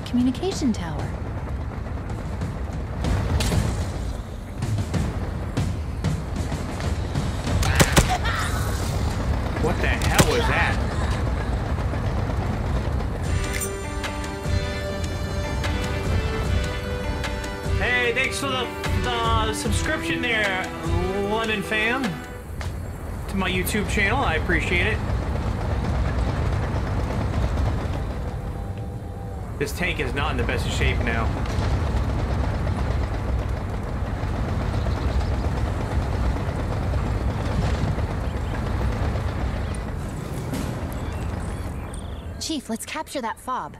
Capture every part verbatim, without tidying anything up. that communication tower. What the hell was that? Hey, thanks for the, the subscription there, London fam, to my YouTube channel. I appreciate it. This tank is not in the best of shape now. Chief, let's capture that fob.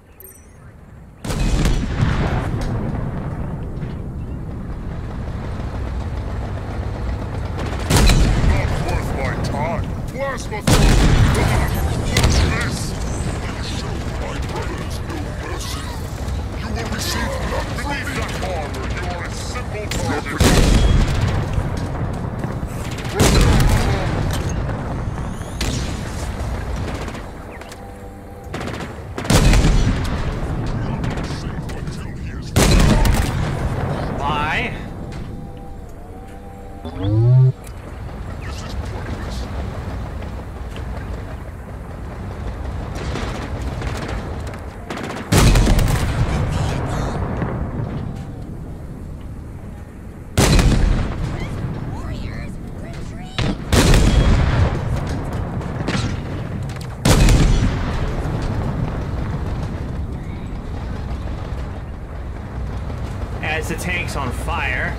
The tank's on fire.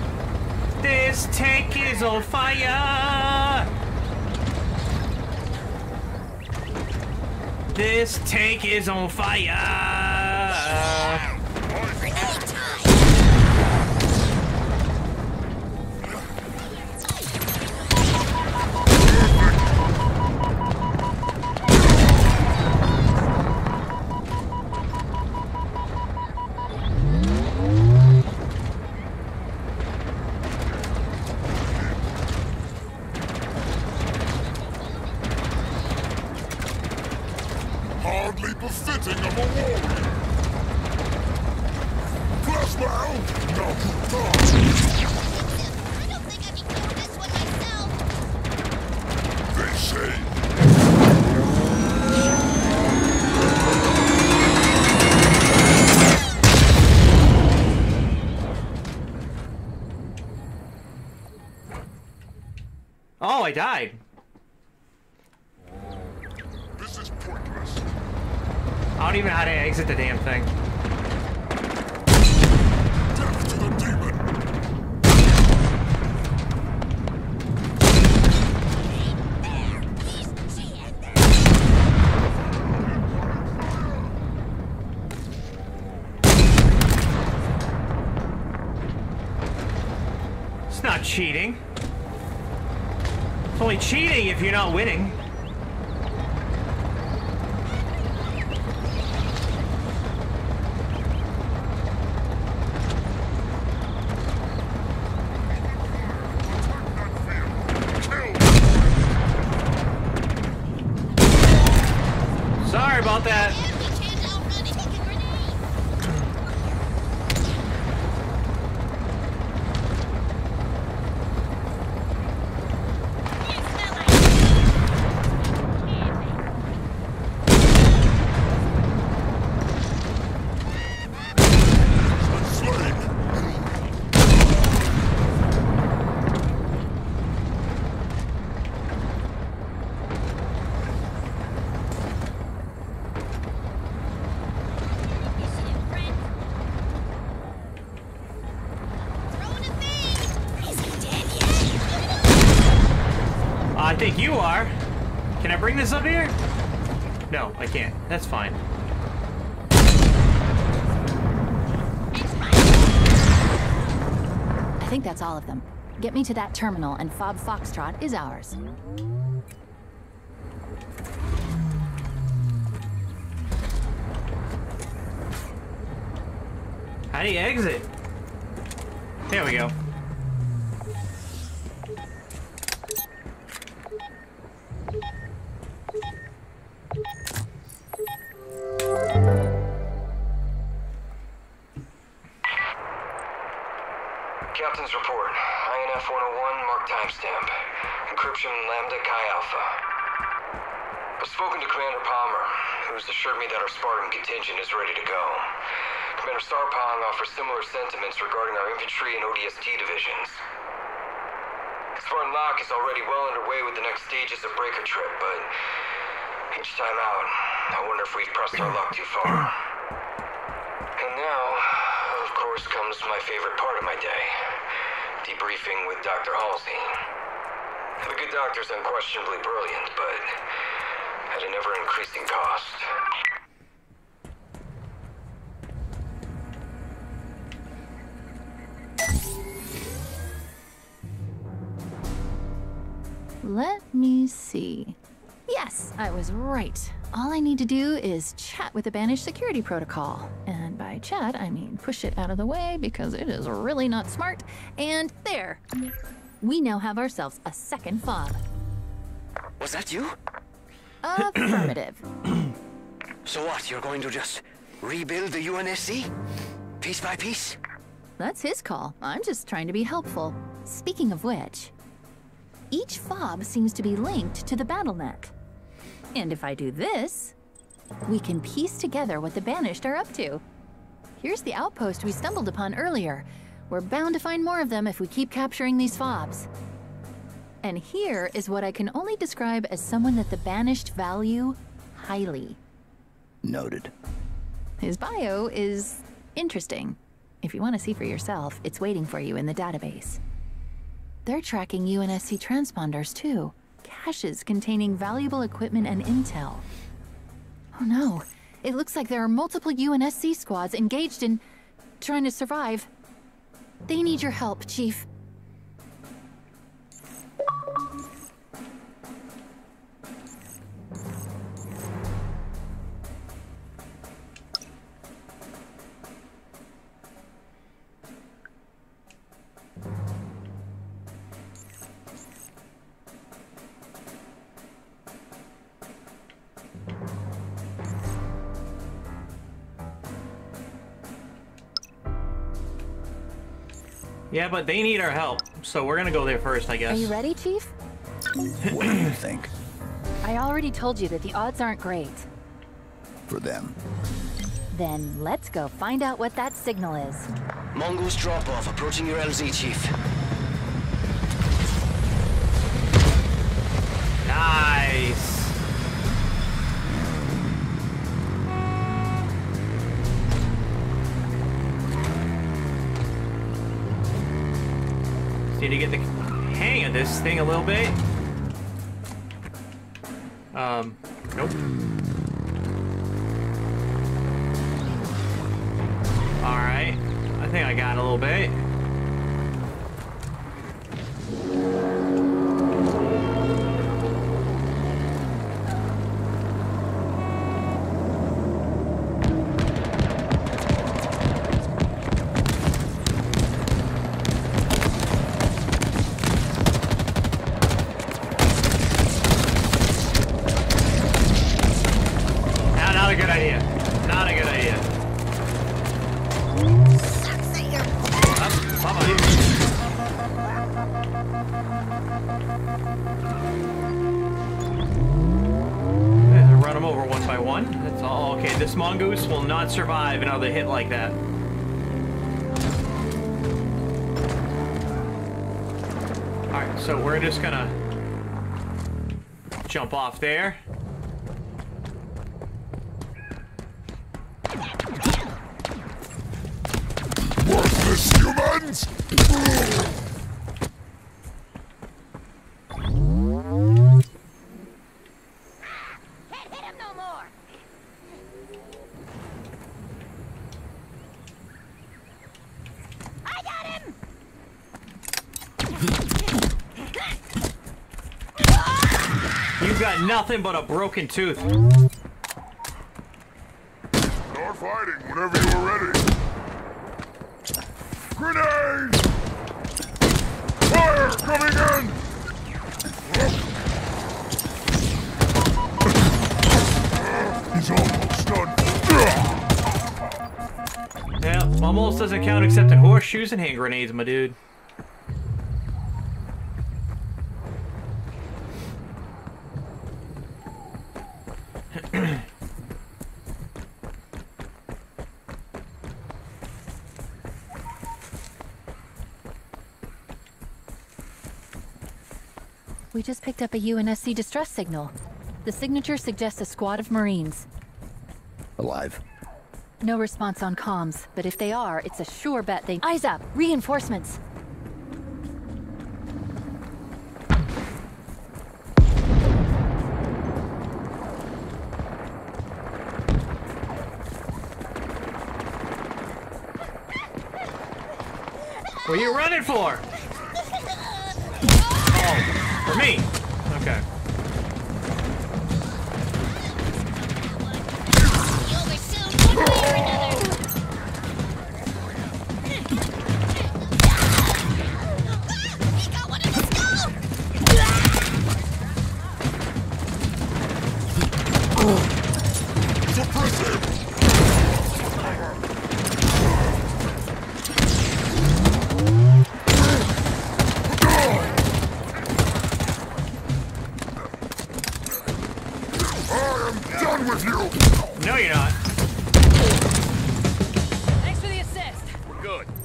This tank is on fire. This tank is on fire. I died. This is pointless. I don't even know how to exit the damn thing. Death to the demon. It's not cheating. It's only cheating if you're not winning. Sorry about that. I think you are. Can I bring this up here? No, I can't. That's fine. I think that's all of them. Get me to that terminal and Fob Foxtrot is ours. How do you exit? There we go. High Alpha. I've spoken to Commander Palmer, who's assured me that our Spartan contingent is ready to go. Commander Sarpong offers similar sentiments regarding our infantry and O D S T divisions. Spartan Locke is already well underway with the next stages of Breaker Trip, but each time out, I wonder if we've pressed our luck too far. And now, of course, comes my favorite part of my day, debriefing with Doctor Halsey. The good doctor's unquestionably brilliant, but at an ever-increasing cost. Let me see. Yes, I was right. All I need to do is chat with the Banished Security Protocol. And by chat, I mean push it out of the way because it is really not smart. And there. We now have ourselves a second fob. Was that you? Affirmative. So what, you're going to just rebuild the U N S C? Piece by piece? That's his call. I'm just trying to be helpful. Speaking of which, each fob seems to be linked to the BattleNet. And if I do this, we can piece together what the Banished are up to. Here's the outpost we stumbled upon earlier. We're bound to find more of them if we keep capturing these fobs. And here is what I can only describe as someone that the Banished value highly. Noted. His bio is interesting. If you want to see for yourself, it's waiting for you in the database. They're tracking U N S C transponders, too. Caches containing valuable equipment and intel. Oh no, it looks like there are multiple U N S C squads engaged in trying to survive. They need your help, Chief. Yeah, but they need our help, so we're gonna go there first, I guess. Are you ready, Chief? What do you think? I already told you that the odds aren't great. For them. Then let's go find out what that signal is. Mongoose drop-off approaching your L Z, Chief. Nice! Need to get the hang of this thing a little bit. Um, nope. Alright. I think I got a little bit. Survive another hit like that. Alright, so we're just gonna jump off there. Worthless humans! Can't hit him no more! You've got nothing but a broken tooth. Start fighting whenever you are ready. Grenade! Fire coming in! He's almost done. Yeah, almost doesn't count except in horseshoes and hand grenades, my dude. We just picked up a U N S C distress signal. The signature suggests a squad of Marines. Alive. No response on comms, but if they are, it's a sure bet they... Eyes up! Reinforcements! What are you running for? Oh, for me. Okay.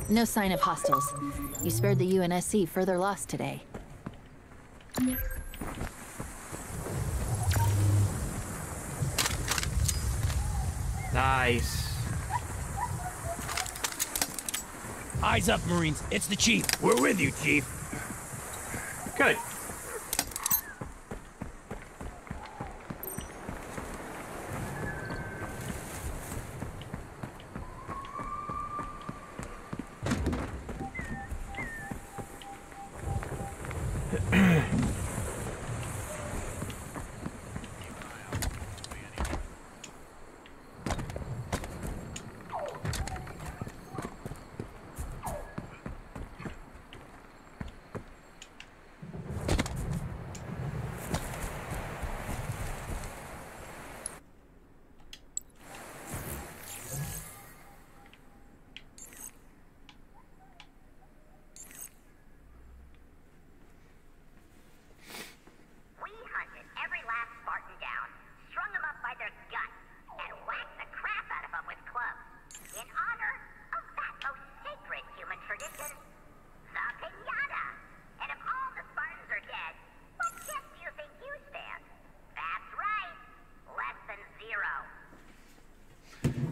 No sign of hostiles. You spared the U N S C further loss today. Nice. Eyes up, Marines. It's the Chief. We're with you, Chief. Good.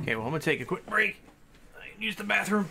Okay, well, I'm gonna take a quick break. I can use the bathroom.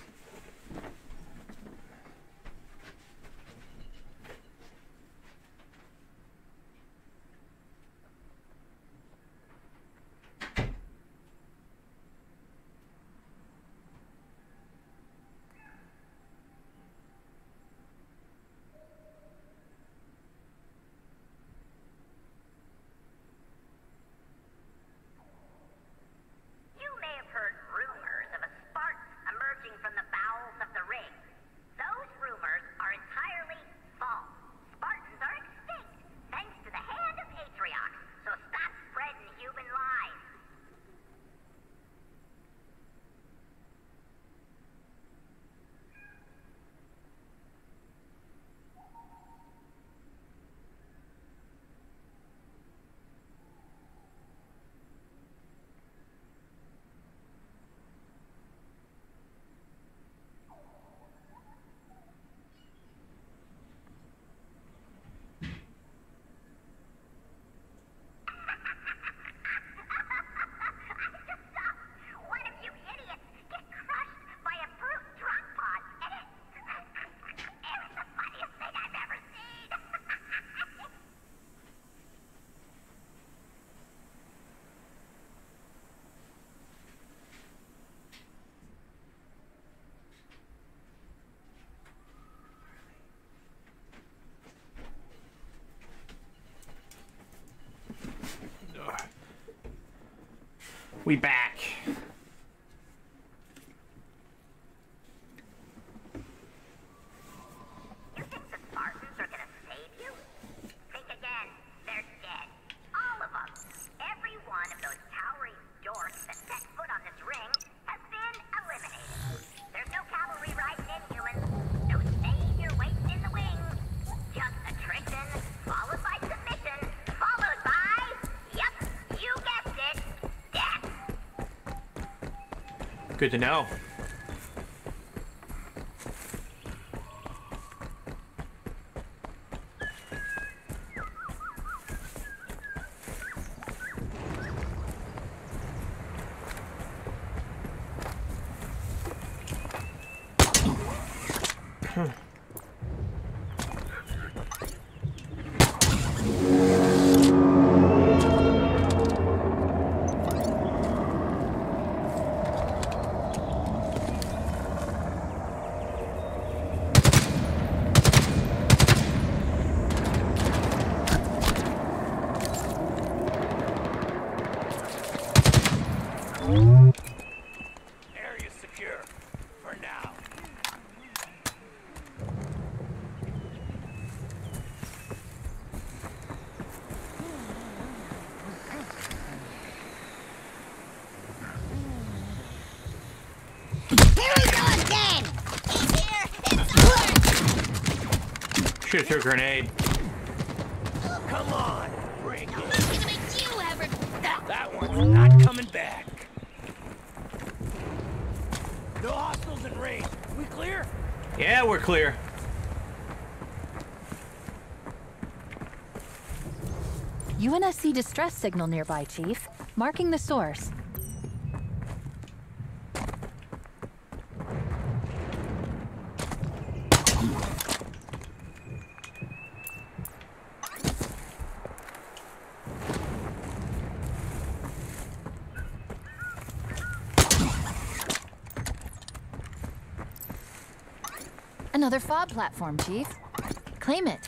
We back. You think the Spartans are gonna save you? Think again. They're dead. All of them. Every one of those towering dorks that set foot on this ring has been eliminated. There's no cavalry riding in humans. No savior waiting in the wings. Just attrition, followed by submission, followed by... Yep, you guessed it. Good to know. Shoot through a grenade. Come on, break it. You ever... That one's not coming back. No hostiles in range. We clear? Yeah, we're clear. U N S C distress signal nearby, Chief. Marking the source. Another fob platform, Chief. Claim it.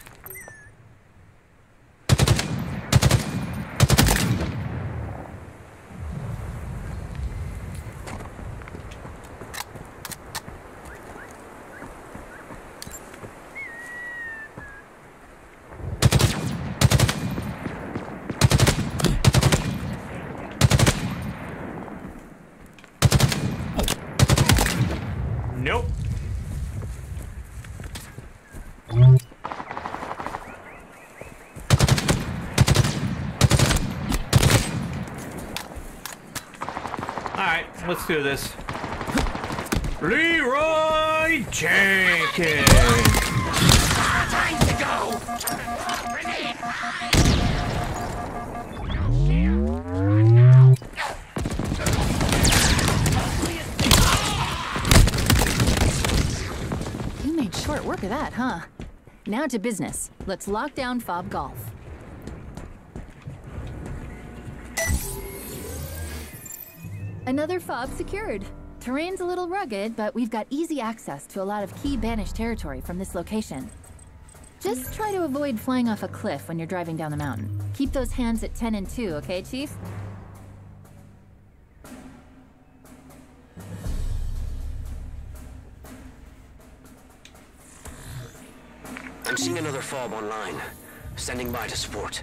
Let's do this. Leroy Jenkins! Time to go! You made short work of that, huh? Now to business. Let's lock down Fob Golf. Another fob secured. Terrain's a little rugged, but we've got easy access to a lot of key Banished territory from this location. Just try to avoid flying off a cliff when you're driving down the mountain. Keep those hands at ten and two, okay, Chief? I'm seeing another fob online. Standing by to support.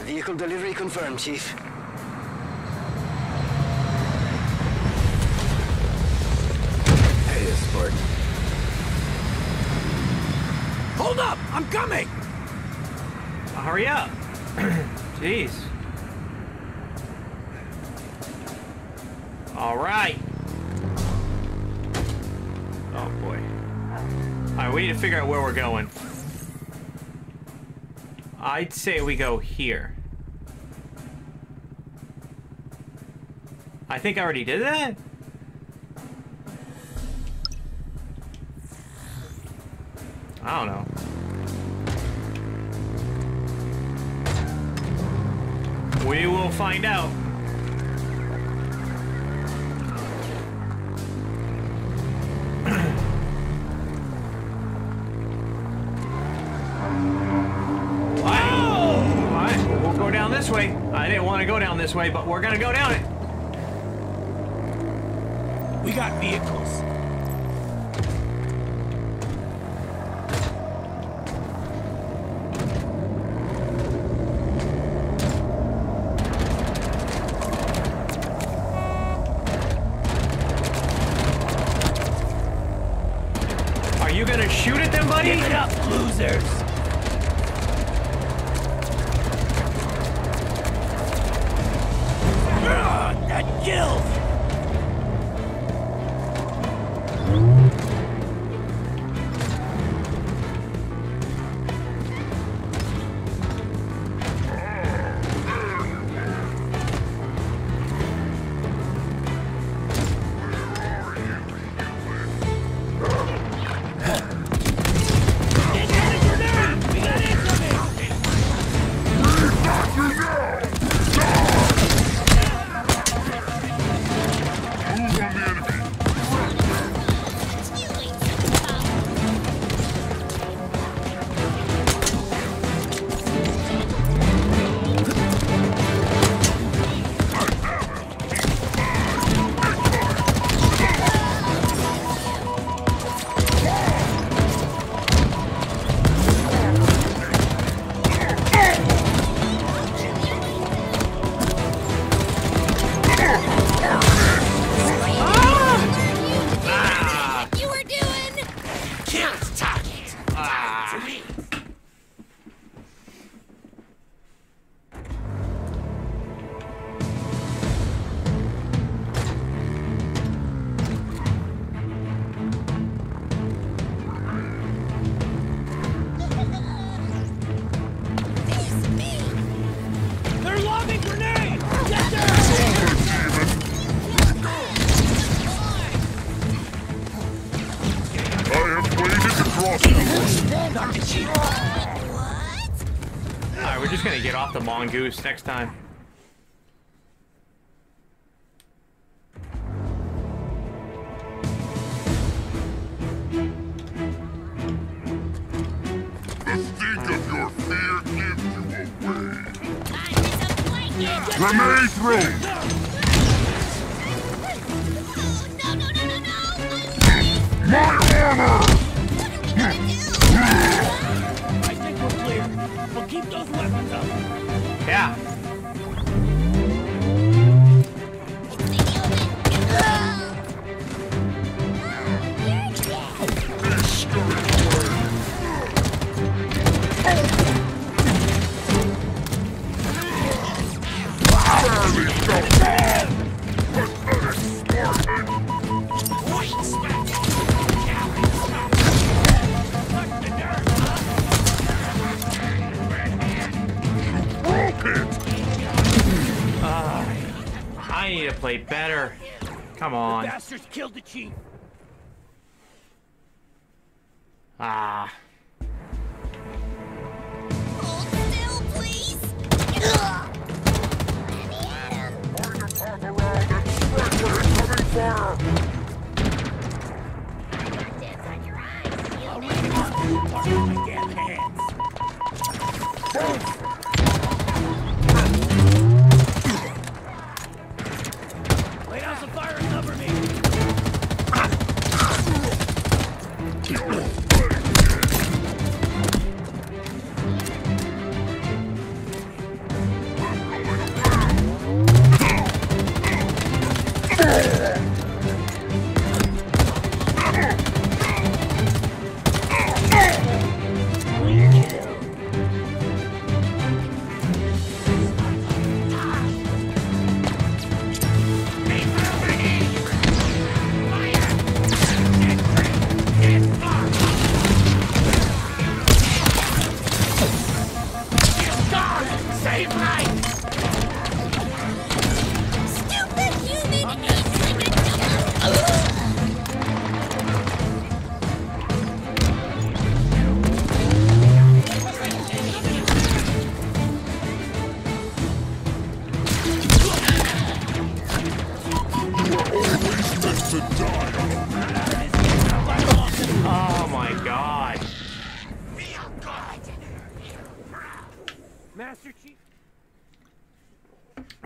Vehicle delivery confirmed, Chief. Hold up! I'm coming! Well, hurry up! Jeez. All right. Oh boy. All right, we need to figure out where we're going. I'd say we go here. I think I already did that? I don't know. We will find out. Wow! All right, we'll go down this way. I didn't want to go down this way, but we're gonna go down it. We got vehicles. Kill! we're just gonna get off the Mongoose next time. The stink of your fear gives you away. Grenade thrown! No, no, no, no, no! My armor! We'll keep those weapons up. Yeah. Play better. Come on. The bastards killed the chief. Ah. Hold still, please. Find a path around and strike with incoming fire. I'll damn hands. Boom.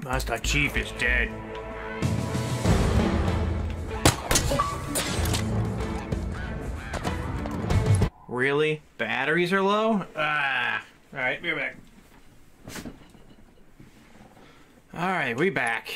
Master Chief is dead. Really? Batteries are low? Ah. Alright, we're back. Alright, we back.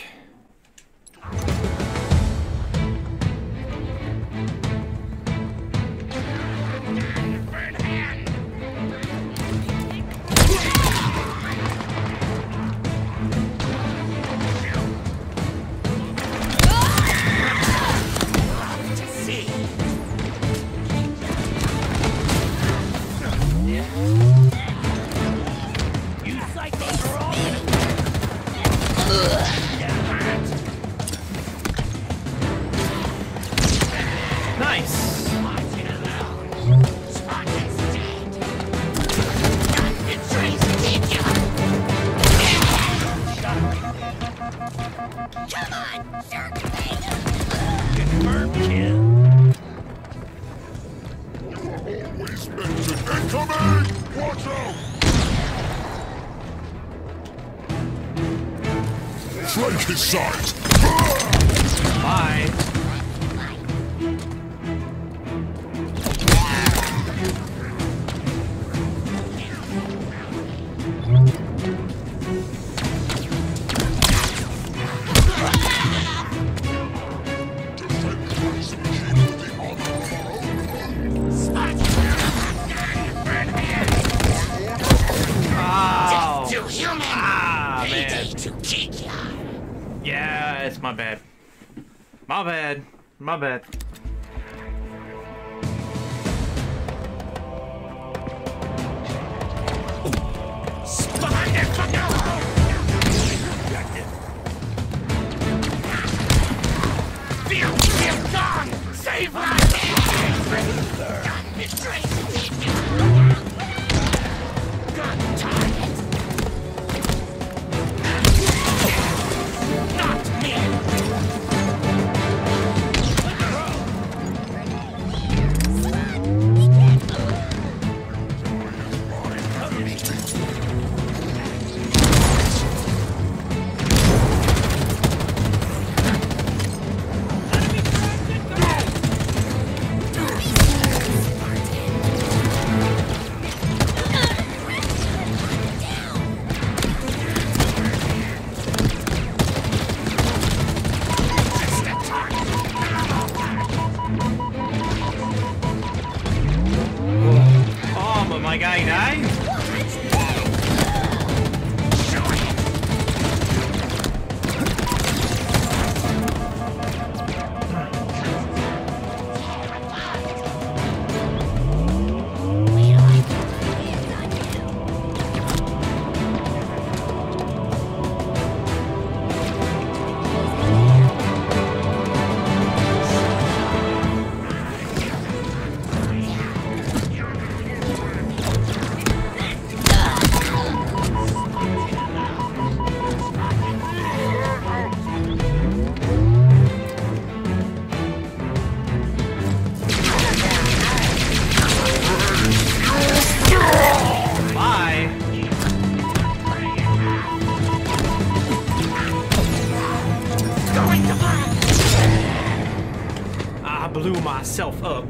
My bad. Save my myself up.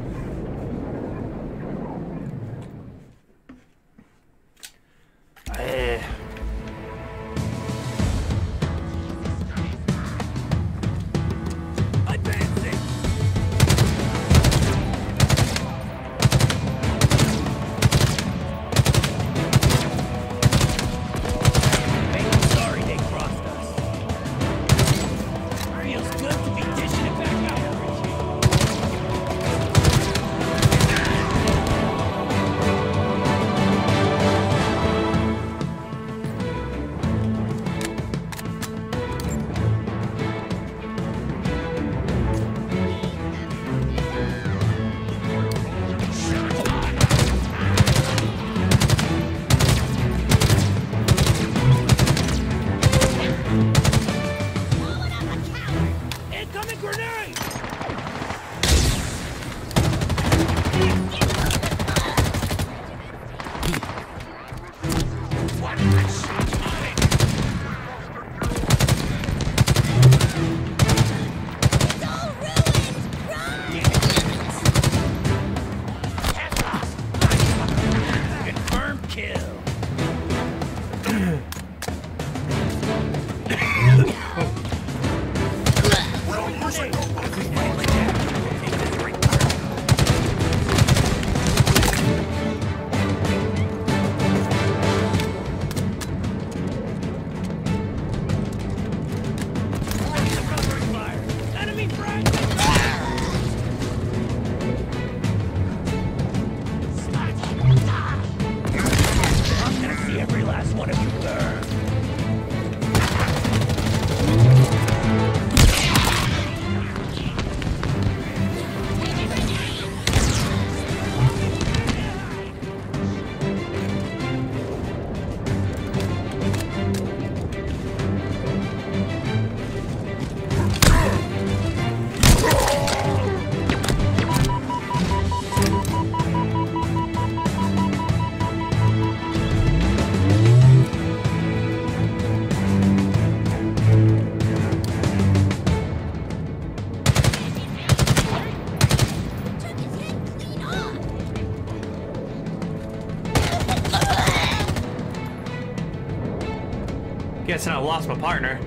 Guessing I lost my partner.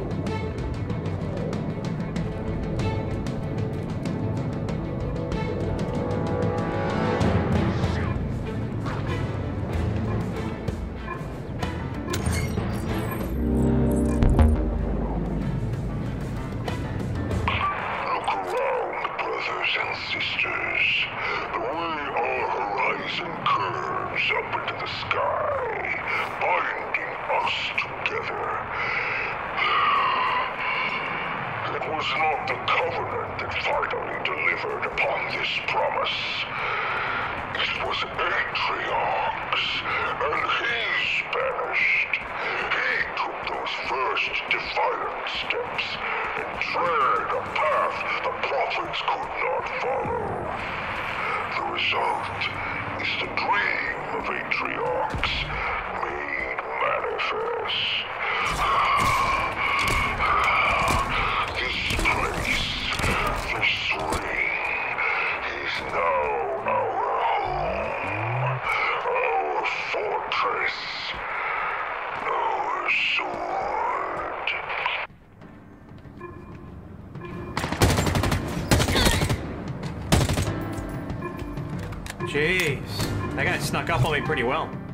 Jeez, that guy snuck up on me pretty well.